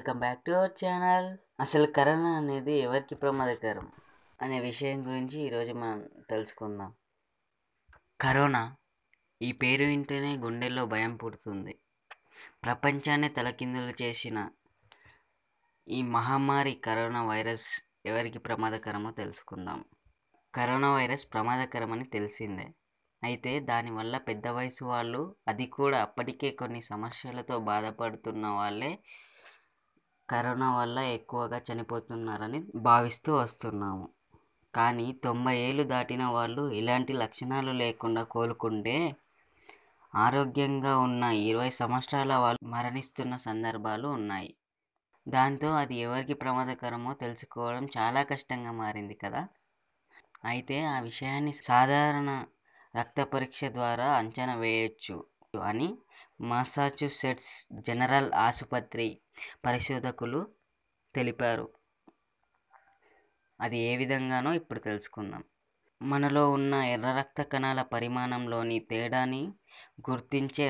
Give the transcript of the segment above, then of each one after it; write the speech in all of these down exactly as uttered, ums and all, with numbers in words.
Welcome back to our channel. అసలు corona అనేది ఎవరికి ప్రమాదకరం అనే విషయం గురించి ఈరోజు మనం తెలుసుకుందాం. కరోనా ఈ పేరు వింటేనే గుండెల్లో భయం పుడుతుంది. ప్రపంచాన్ని తలకిందులు చేసిన ఈ మహమ్మారి కరోనా వైరస్ ఎవరికి ప్రమాదకరమో తెలుసుకుందాం. కరోనా వైరస్ ప్రమాదకరమని తెలిసిందే, అయితే దానివల్ల పెద్ద వయసు వాళ్ళు, అది కూడా అప్పటికే కొన్ని సమస్యలతో బాధపడుతున్న వాళ్ళే కరోనా వల్ల ఎక్కువగా చనిపోతున్నారని భావిస్తూ వస్తున్నాము. కానీ తొంభై ఏళ్ళు దాటిన వాళ్ళు ఇలాంటి లక్షణాలు లేకుండా కోలుకుంటే ఆరోగ్యంగా ఉన్న ఇరవై సంవత్సరాల వాళ్ళు మరణిస్తున్న సందర్భాలు ఉన్నాయి. దాంతో అది ఎవరికి ప్రమాదకరమో తెలుసుకోవడం చాలా కష్టంగా మారింది కదా. అయితే ఆ విషయాన్ని సాధారణ రక్త పరీక్ష ద్వారా అంచనా వేయొచ్చు అని మాసాచ్యుసెట్స్ జనరల్ ఆసుపత్రి పరిశోధకులు తెలిపారు. అది ఏ విధంగానో ఇప్పుడు తెలుసుకుందాం. మనలో ఉన్న ఎర్ర రక్త కణాల పరిమాణంలోని తేడాని గుర్తించే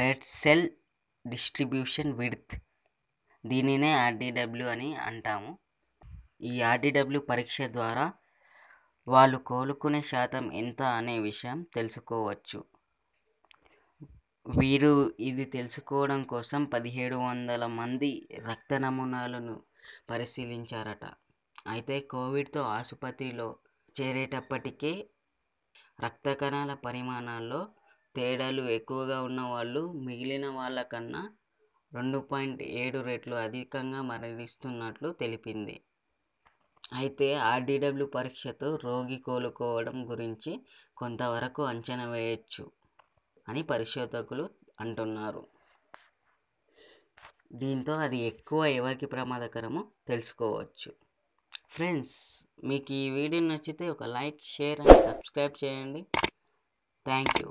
రెడ్ సెల్ డిస్ట్రిబ్యూషన్ విడ్త్, దీనినే ఆర్డీడబ్ల్యూ అని అంటాము. ఈ ఆర్డీడబ్ల్యూ పరీక్ష ద్వారా వాళ్ళు కోలుకునే శాతం ఎంత అనే విషయం తెలుసుకోవచ్చు. వీరు ఇది తెలుసుకోవడం కోసం పదిహేడు వందల మంది రక్త నమూనాలను పరిశీలించారట. అయితే కోవిడ్తో ఆసుపత్రిలో చేరేటప్పటికే రక్త కణాల పరిమాణాల్లో తేడాలు ఎక్కువగా ఉన్న వాళ్ళు మిగిలిన వాళ్ళ కన్నా రెండు పాయింట్ ఏడు రెట్లు అధికంగా మరణిస్తున్నట్లు తెలిపింది. అయితే ఆర్డీడబ్ల్యూ పరీక్షతో రోగి కోలుకోవడం గురించి కొంతవరకు అంచనా వేయొచ్చు అని పరిశోధకులు అంటున్నారు. దీంతో అది ఎక్కువ ఎవరికి ప్రమాదకరమో తెలుసుకోవచ్చు. ఫ్రెండ్స్, మీకు ఈ వీడియో నచ్చితే ఒక లైక్, షేర్ అండ్ సబ్స్క్రైబ్ చేయండి. Thank you.